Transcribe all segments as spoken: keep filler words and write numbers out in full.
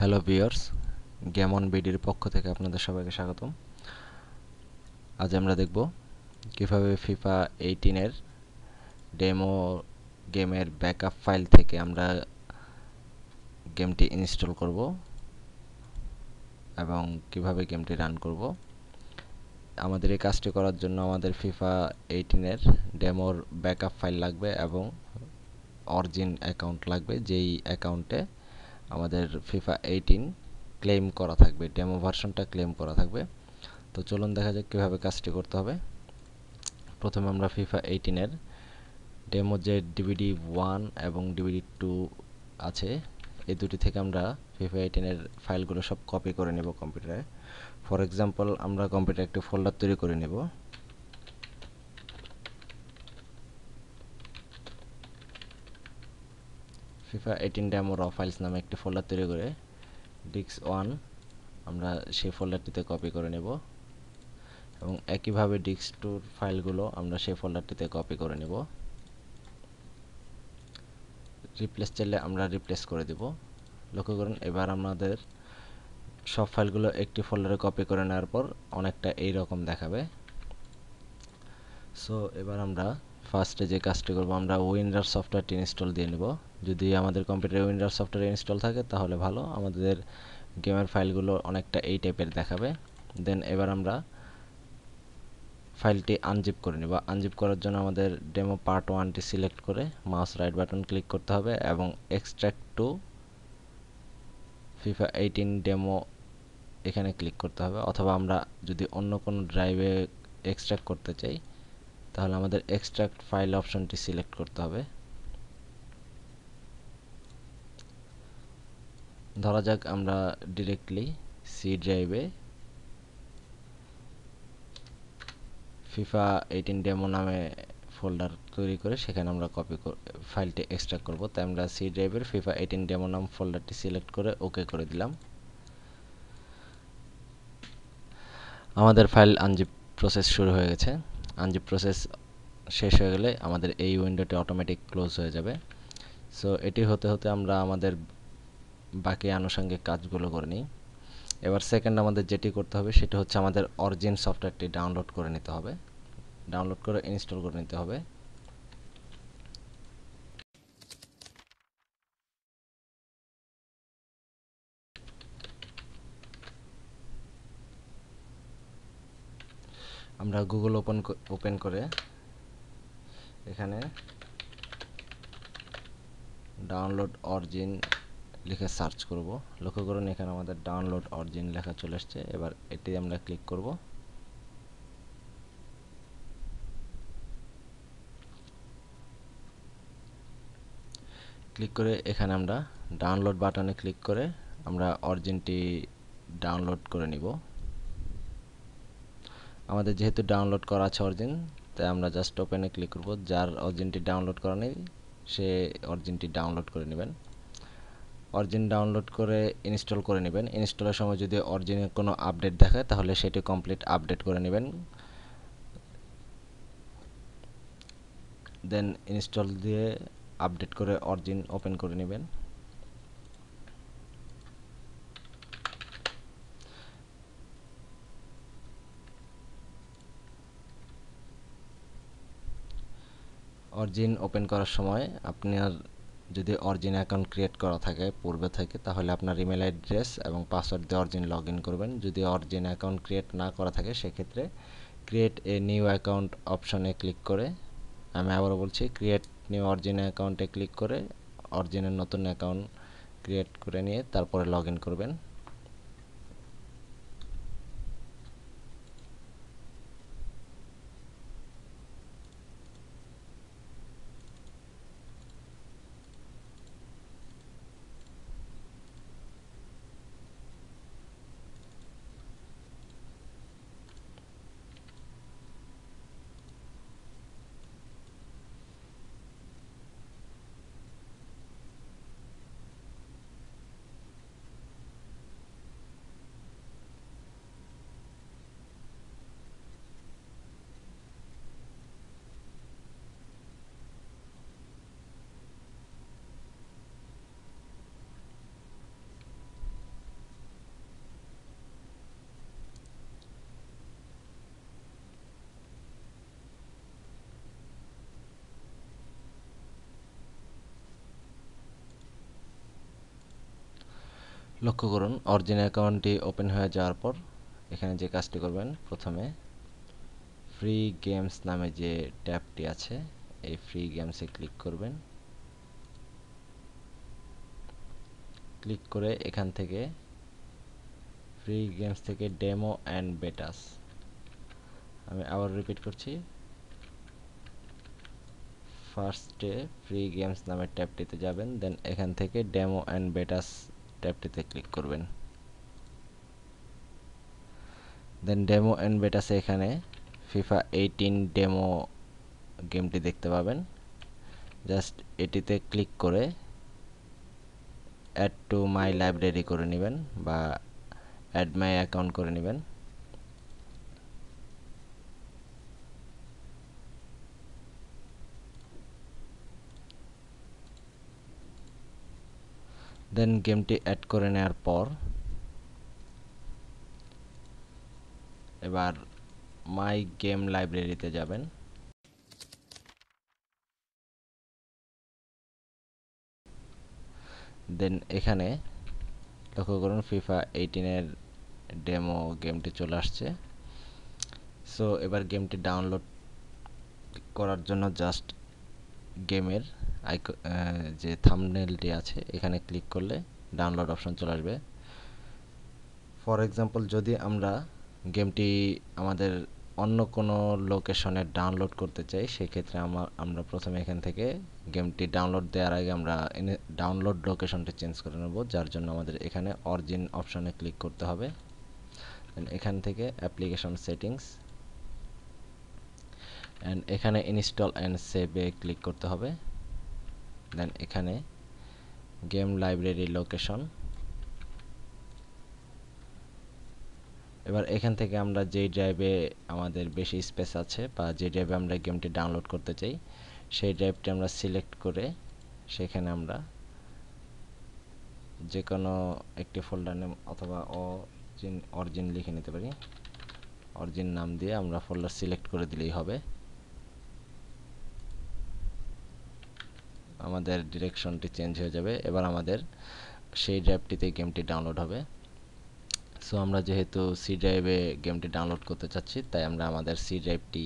Hello viewers, Gammon বিডির পক্ষ থেকে আপনাদের সবাইকে স্বাগতম। আজ আমরা দেখব কিভাবে ফিফা এইটিন এর ডেমো গেমের ব্যাকআপ ফাইল থেকে আমরা গেমটি ইনস্টল করব এবং কিভাবে গেমটি রান করব। আমাদের এই কাজটি করার জন্য আমাদের ফিফা এইটিন এর ডেমোর ব্যাকআপ ফাইল লাগবে এবং অরিজিন অ্যাকাউন্ট লাগবে, যেই অ্যাকাউন্টে আমাদের ফিফা এইটিন ক্লেম করা থাকবে, ডেমো ভার্সনটা ক্লেম করা থাকবে। তো চলুন দেখা যাক কীভাবে কাজটি করতে হবে। প্রথমে আমরা ফিফা এইটিনের ডেমো যে ডিভিডি ওয়ান এবং ডিভিডি টু আছে, এই দুটি থেকে আমরা ফিফা এইটিনের ফাইলগুলো সব কপি করে নেব কম্পিউটারে। ফর এক্সাম্পল, আমরা কম্পিউটারে একটি ফোল্ডার তৈরি করে নেব। ফিফা এইটিন ডেমো র ফাইলস নামে একটি ফোল্ডার তৈরি করে ডিস্ক ওয়ান আমরা সেই ফোল্ডারটিতে কপি করে নেব এবং একইভাবে ডিস্ক টুর ফাইলগুলো আমরা সেই ফোল্ডারটিতে কপি করে নেব। রিপ্লেস চাইলে আমরা রিপ্লেস করে দেব। লক্ষ্য করুন, এবার আমাদের সব ফাইলগুলো একটি ফোল্ডারে কপি করে নেওয়ার পর অনেকটা এই রকম দেখাবে। সো এবার আমরা ফার্স্টে যে কাজটি করব, আমরা উইন্ডোজ সফটওয়্যারটি ইনস্টল দিয়ে নেব। যদি আমাদের কম্পিউটারে উইন্ডোজ সফটওয়্যার ইনস্টল থাকে তাহলে ভালো, আমাদের গেমের ফাইলগুলো অনেকটা এই টাইপের দেখাবে। দেন এবার আমরা ফাইলটি আনজিপ করে নেব। আনজিপ করার জন্য আমাদের ডেমো পার্ট ওয়ানটি সিলেক্ট করে মাউস রাইট বাটন ক্লিক করতে হবে এবং extract to FIFA eighteen demo এখানে ক্লিক করতে হবে, অথবা আমরা যদি অন্য কোনো ড্রাইভে এক্সট্র্যাক্ট করতে চাই তাহলে আমাদের এক্সট্র্যাক্ট ফাইল অপশনটি সিলেক্ট করতে হবে। ধরা যাক আমরা ডিরেক্টলি সি ড্রাইভে ফিফা এইটিন ডেমো নামে ফোল্ডার তৈরি করে সেখানে আমরা কপি ফাইলটি এক্সট্রাক্ট করব। তাই আমরা সি ড্রাইভের ফিফা এইটিন ডেমো নাম ফোল্ডারটি সিলেক্ট করে ওকে করে দিলাম। আমাদের ফাইল আনজিপ প্রসেস শুরু হয়ে গেছে। আনজিপ প্রসেস শেষ হয়ে গেলে আমাদের এই উইন্ডোটি অটোমেটিক ক্লোজ হয়ে যাবে। সো এটি হতে হতে আমরা আমাদের বাকি আনুষঙ্গিক কাজগুলো করে নিই। এবার সেকেন্ড আমাদের যেটি করতে হবে সেটা হচ্ছে আমাদের অরিজিন সফটওয়্যারটি ডাউনলোড করে নিতে হবে, ডাউনলোড করে ইনস্টল করে নিতে হবে। আমরা গুগল ওপেন ওপেন করে এখানে ডাউনলোড অরিজিন লিখে সার্চ করব। লক্ষ্য করুন, এখানে আমাদের ডাউনলোড অরিজিন লেখা চলে আসছে। এবার এটি আমরা ক্লিক করব। ক্লিক করে এখানে আমরা ডাউনলোড বাটনে ক্লিক করে আমরা অরিজিনটি ডাউনলোড করে নিব। আমাদের যেহেতু ডাউনলোড করা আছে অরিজিন, তাই আমরা জাস্ট ওপেনে ক্লিক করব। যার অরিজিনটি ডাউনলোড করা নেই সে অরিজিনটি ডাউনলোড করে নেবেন। অরিজিন ডাউনলোড করে ইনস্টল করে নেবেন। ইনস্টলের সময় যদি অরিজিনের কোনো আপডেট দেখায় তাহলে সেটি কমপ্লিট আপডেট করে নেবেন। দেন ইনস্টল দিয়ে আপডেট করে অরিজিন ওপেন করে নেবেন। অরিজিন ওপেন করার সময় আপনার যদি অরিজিন অ্যাকাউন্ট ক্রিয়েট করা থাকে পূর্বে থেকে তাহলে আপনার ইমেল অ্যাড্রেস এবং পাসওয়ার্ড দিয়ে অরিজিন লগ ইন করবেন। যদি অরিজিন অ্যাকাউন্ট ক্রিয়েট না করা থাকে সেক্ষেত্রে ক্রিয়েট এ নিউ অ্যাকাউন্ট অপশনে ক্লিক করে, আমি আবারও বলছি, ক্রিয়েট নিউ অরিজিন অ্যাকাউন্টে ক্লিক করে অরিজিনের নতুন অ্যাকাউন্ট ক্রিয়েট করে নিয়ে তারপরে লগ ইন করবেন। লক্ষ্য করুন অরিজিন অ্যাকাউন্টটি ওপেন হয়ে যাওয়ার পর এখানে যে কাজটি করবেন প্রথমে ফ্রি গেমস নামে যে ট্যাবটি আছে এই ফ্রি গেমসে ক্লিক করবেন। ক্লিক করে এখান থেকে ফ্রি গেমস থেকে ডেমো অ্যান্ড বেটাস, আমি আবার রিপিট করছি, ফার্স্টে ফ্রি গেমস নামের ট্যাবটিতে যাবেন, দেন এখান থেকে ডেমো অ্যান্ড বেটাস ট্যাবটিতে ক্লিক করবেন। দেন ডেমো অ্যান্ড বেটাসে এখানে ফিফা এইটিন ডেমো গেমটি দেখতে পাবেন, জাস্ট এটিতে ক্লিক করে অ্যাড টু মাই লাইব্রেরি করে নেবেন বা অ্যাড মাই অ্যাকাউন্ট করে নেবেন। দেন গেমটি অ্যাড করে নেওয়ার পর এবার মাই গেম লাইব্রেরিতে যাবেন। দেন এখানে লক্ষ্য করুন ফিফা এইটিনের ডেমো গেমটি চলে আসছে। সো এবার গেমটি ডাউনলোড করার জন্য জাস্ট গেমের আইকন যে থাম্বনেলটি আছে এখানে ক্লিক করলে ডাউনলোড অপশন চলে আসবে। ফর এক্সাম্পল যদি আমরা গেমটি আমাদের অন্য কোনো লোকেশনে ডাউনলোড করতে চাই সেক্ষেত্রে আমরা আমরা প্রথমে এখান থেকে গেমটি ডাউনলোড দেওয়ার আগে আমরা ডাউনলোড লোকেশনটি চেঞ্জ করে নেব, যার জন্য আমাদের এখানে অরিজিন অপশনে ক্লিক করতে হবে। এখান থেকে অ্যাপ্লিকেশন সেটিংস অ্যান্ড এখানে ইনস্টল অ্যান্ড সেভে ক্লিক করতে হবে। দেন এখানে গেম লাইব্রেরি লোকেশন, এবার এখান থেকে আমরা যেই ড্রাইভে আমাদের বেশি স্পেস আছে বা যে ড্রাইভে আমরা গেমটি ডাউনলোড করতে চাই সেই ড্রাইভটি আমরা সিলেক্ট করে সেখানে আমরা যে কোনো একটি ফোল্ডার নেম অথবা অরিজিন অরিজিন লিখে নিতে পারি, অরিজিন নাম দিয়ে আমরা ফোল্ডার সিলেক্ট করে দিলেই হবে। আমাদের ডিরেকশনটি চেঞ্জ হয়ে যাবে, এবার আমাদের সেই ড্রাইভটিতে গেমটি ডাউনলোড হবে। সো আমরা যেহেতু সি ড্রাইভে গেমটি ডাউনলোড করতে চাচ্ছি তাই আমরা আমাদের সি ড্রাইভটি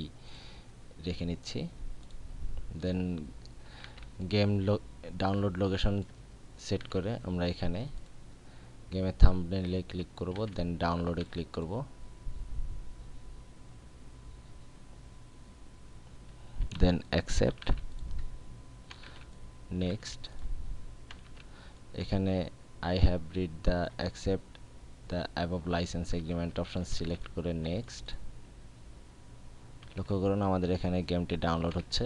রেখে নিচ্ছি। Then game download location set করে আমরা এখানে গেমের থাম্বনেইলে ক্লিক করব, দেন ডাউনলোডে ক্লিক করব। দেন অ্যাকসেপ্ট, নেক্সট, এখানে I have read the accept the above license agreement option select করে next। লক্ষ্য করুন আমাদের এখানে গেমটি ডাউনলোড হচ্ছে।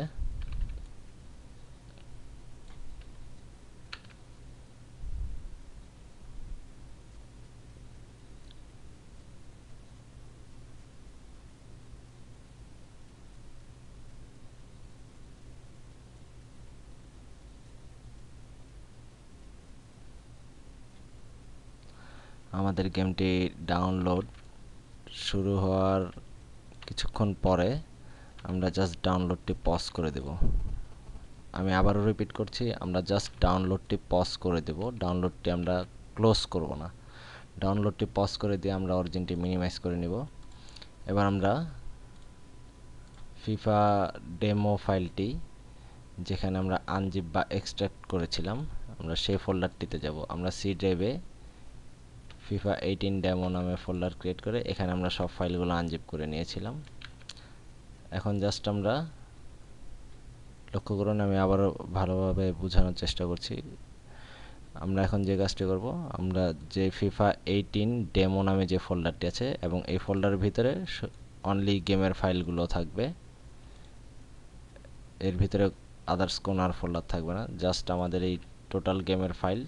আমাদের গেমটি ডাউনলোড শুরু হওয়ার কিছুক্ষণ পরে আমরা জাস্ট ডাউনলোডটি পজ করে দেব। আমি আবারও রিপিট করছি, আমরা জাস্ট ডাউনলোডটি পজ করে দেব, ডাউনলোডটি আমরা ক্লোজ করব না। ডাউনলোডটি পজ করে দিয়ে আমরা অরিজিনটি মিনিমাইজ করে নেব। এবার আমরা ফিফা ডেমো ফাইলটি যেখানে আমরা আনজিপ বা এক্সট্রাক্ট করেছিলাম আমরা সেই ফোল্ডারটিতে যাব। আমরা সি ড্রাইভে ফিফা এইটিন ডেমো নামে ফোল্ডার ক্রিয়েট করে এখানে আমরা সব ফাইলগুলো আনজিপ করে নিয়েছিলাম। এখন জাস্ট আমরা লক্ষ্য করুন আমি আবারও ভালোভাবে বোঝানোর চেষ্টা করছি। আমরা এখন যে কাজটি করব, আমরা যে ফিফা এইটিন ডেমো নামে যে ফোল্ডারটি আছে এবং এই ফোল্ডারের ভিতরে অনলি গেমের ফাইলগুলো থাকবে, এর ভিতরে আদার্স কোনো আর ফোল্ডার থাকবে না। জাস্ট আমাদের এই টোটাল গেমের ফাইল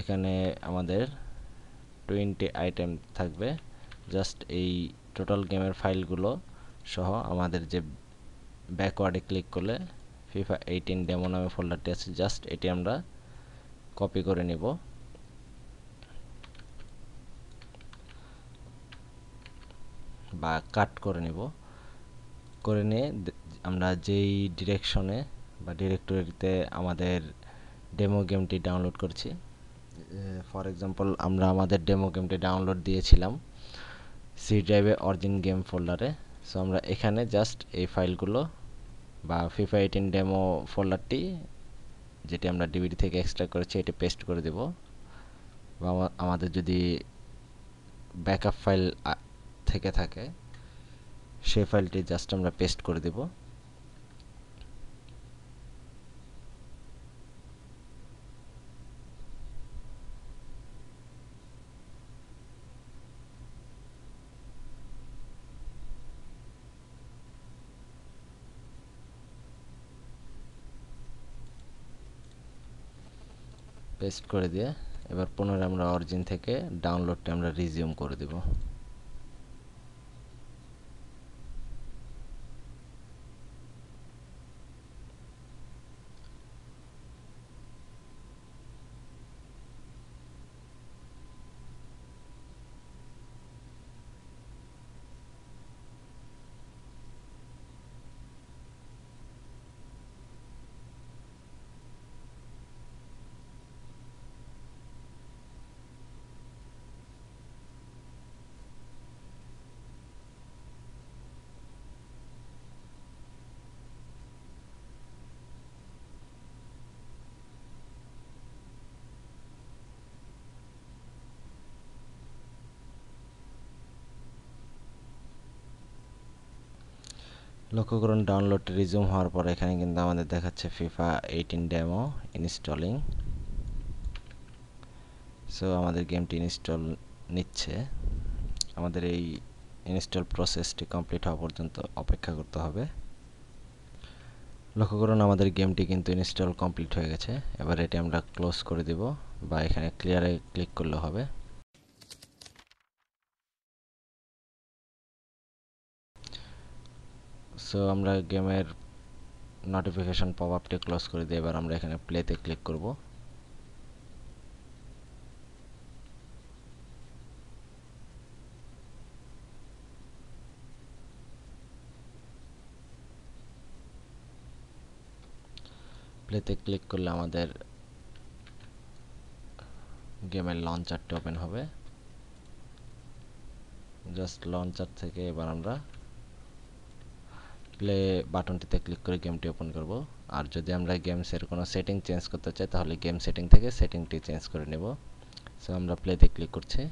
এখানে আমাদের টোয়েন্টি আইটেম থাকবে, জাস্ট এই টোটাল গেমের ফাইলগুলো সহ আমাদের যে ব্যাকওয়ার্ডে ক্লিক করলে ফিফা এইটিন ডেমো নামে ফোল্ডারটি আছে জাস্ট এটি আমরা কপি করে নেব। বা কাট করে নেব, করে নিয়ে আমরা যেই ডিরেকশনে বা ডিরেক্টরিতে আমাদের ডেমো গেমটি ডাউনলোড করছি ফর এক্সাম্পল আমরা আমাদের ডেমো গেমটি ডাউনলোড দিয়েছিলাম সি ড্রাইভে অরিজিন গেম ফোল্ডারে। সো আমরা এখানে জাস্ট এই ফাইলগুলো বা ফিফা এইটিন ডেমো ফোল্ডারটি যেটি আমরা ডিভিডি থেকে এক্সট্রাক্ট করেছি এটি পেস্ট করে দেব, বা আমাদের যদি ব্যাকআপ ফাইল থেকে থাকে সেই ফাইলটি জাস্ট আমরা পেস্ট করে দেব। পেস্ট করে দিয়ে এবার পুনরায় আমরা অরিজিন থেকে ডাউনলোডটা আমরা রিজিউম করে দেব। লক্ষ্য করুন ডাউনলোড রিজিউম হওয়ার পর এখানে কিন্তু আমাদের দেখাচ্ছে FIFA eighteen demo installing. So আমাদের গেমটি ইনস্টল নিচ্ছে, আমাদের এই ইনস্টল প্রসেসটি কমপ্লিট হওয়া পর্যন্ত অপেক্ষা করতে হবে। লক্ষ্য করুন আমাদের গেমটি কিন্তু ইনস্টল কমপ্লিট হয়ে গেছে। এবার এটি আমরা ক্লোজ করে দেব বা এখানে ক্লিয়ারে ক্লিক করলে হবে। সো আমরা গেমের নোটিফিকেশন পপ আপটি ক্লোজ করে দিয়ে এবার আমরা এখানে প্লেতে ক্লিক করব। প্লেতে ক্লিক করলে আমাদের গেমের লঞ্চারটি ওপেন হবে। জাস্ট লঞ্চার থেকে এবার আমরা প্লে বাটনটিতে ক্লিক করে গেমটি ওপেন করব। আর যদি আমরা গেমসের কোনো সেটিং চেঞ্জ করতে চাই তাহলে গেম সেটিং থেকে সেটিংটি চেঞ্জ করে নেব। সো আমরা প্লেতে ক্লিক করছি।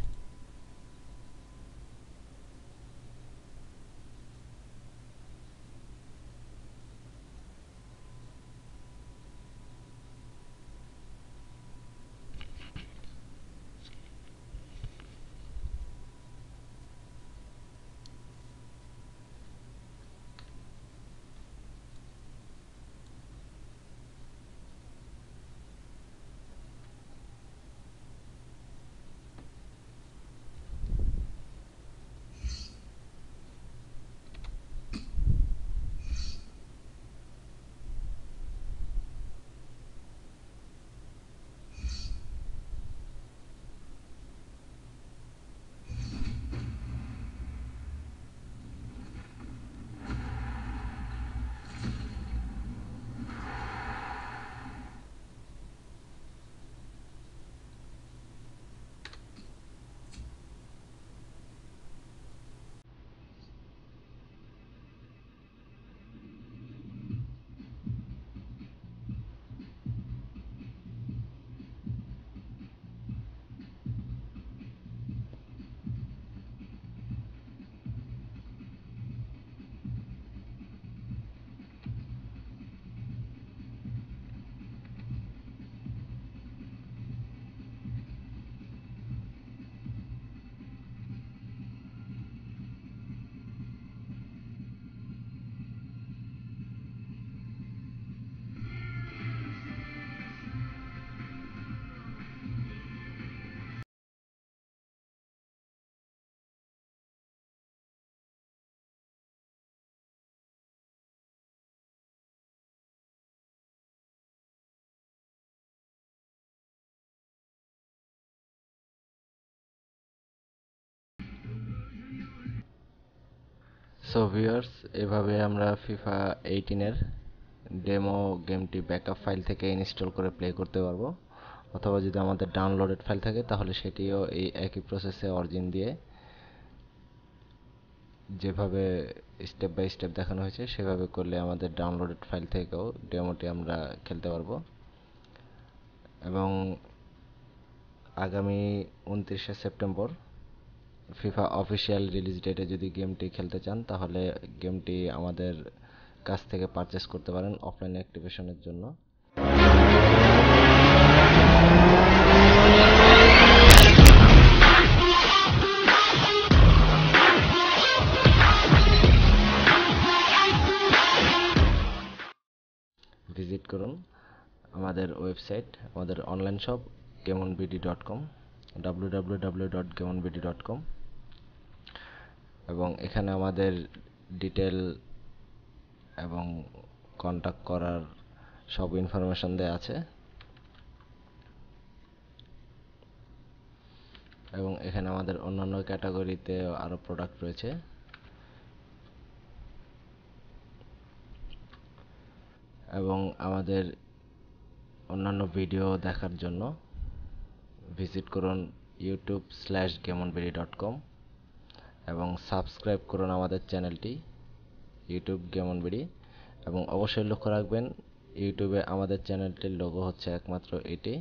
সো ভিউয়ার্স, এভাবে আমরা ফিফা এইটিনের ডেমো গেমটি ব্যাকআপ ফাইল থেকে ইনস্টল করে প্লে করতে পারবো। অথবা যদি আমাদের ডাউনলোডেড ফাইল থাকে তাহলে সেটিও এই একই প্রসেসে অরিজিন দিয়ে যেভাবে স্টেপ বাই স্টেপ দেখানো হয়েছে সেভাবে করলে আমাদের ডাউনলোডেড ফাইল থেকেও ডেমোটি আমরা খেলতে পারবো। এবং আগামী উনত্রিশে সেপ্টেম্বর ফিফা অফিসিয়াল রিলিজ ডেটে যদি গেমটি খেলতে চান তাহলে গেমটি আমাদের কাছ থেকে পারচেস করতে পারেন অফলাইন অ্যাক্টিভেশনের জন্য। ভিজিট করুন আমাদের ওয়েবসাইট, আমাদের online shop Kemon BD dot com, W W W dot Kemon BD dot com, এবং এখানে আমাদের ডিটেল এবং কন্ট্যাক্ট করার সব ইনফরমেশন দেওয়া আছে। এবং এখানে আমাদের অন্যান্য ক্যাটাগরিতে আরও প্রোডাক্ট রয়েছে। এবং আমাদের অন্যান্য ভিডিও দেখার জন্য ভিজিট করুন YouTube slash Kemon BD dot com এবং সাবস্ক্রাইব করুন আমাদের চ্যানেলটি ইউটিউব কেমনবিডি। এবং অবশ্যই লক্ষ্য রাখবেন ইউটিউবে আমাদের চ্যানেলটির লোগো হচ্ছে একমাত্র এটি,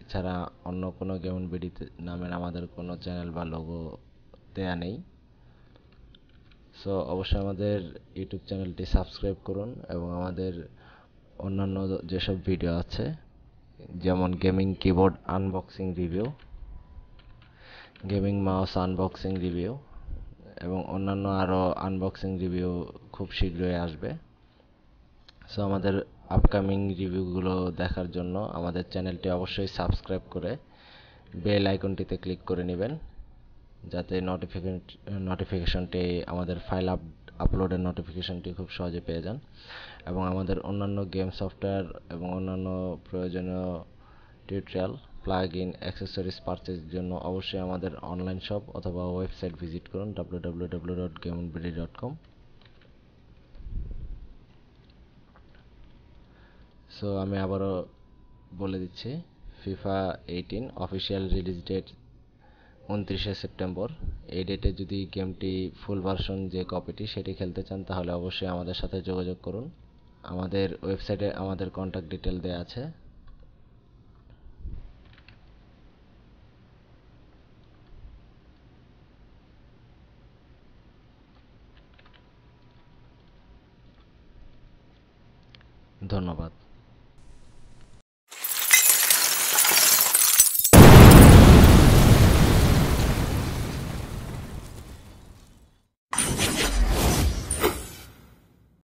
এছাড়া অন্য কোনো কেমনবিডি নামের আমাদের কোনো চ্যানেল বা লোগো দেয়া নেই। সো অবশ্যই আমাদের ইউটিউব চ্যানেলটি সাবস্ক্রাইব করুন এবং আমাদের অন্যান্য যেসব ভিডিও আছে যেমন gaming keyboard unboxing review, gaming mouse unboxing review এবং অন্যান্য আরও আনবক্সিং রিভিউ খুব শীঘ্রই আসবে। সো আমাদের আপকামিং রিভিউগুলো দেখার জন্য আমাদের চ্যানেলটি অবশ্যই সাবস্ক্রাইব করে বেল আইকনটিতে ক্লিক করে নেবেন যাতে নোটিফিকেশন নোটিফিকেশনটি আমাদের ফাইল আপ আপলোডের নোটিফিকেশনটি খুব সহজে পেয়ে যান। এবং আমাদের অন্যান্য গেম সফটওয়্যার এবং অন্যান্য প্রয়োজনীয় টিউটোরিয়াল, প্লাগ ইন, অ্যাক্সেসরিজ পারচেজের জন্য অবশ্যই আমাদের অনলাইন শপ অথবা ওয়েবসাইট ভিজিট করুন W W W dot Kemon BD dot com. So আমি আবারও বলে দিচ্ছি, FIFA eighteen official release date উনত্রিশে সেপ্টেম্বর। এই ডেটে যদি গেমটি ফুল ভার্সন যে কপিটি সেটি খেলতে চান তাহলে অবশ্যই আমাদের সাথে যোগাযোগ করুন। আমাদের ওয়েবসাইটে আমাদের কন্ট্যাক্ট ডিটেল দেওয়া আছে। ধন্যবাদ।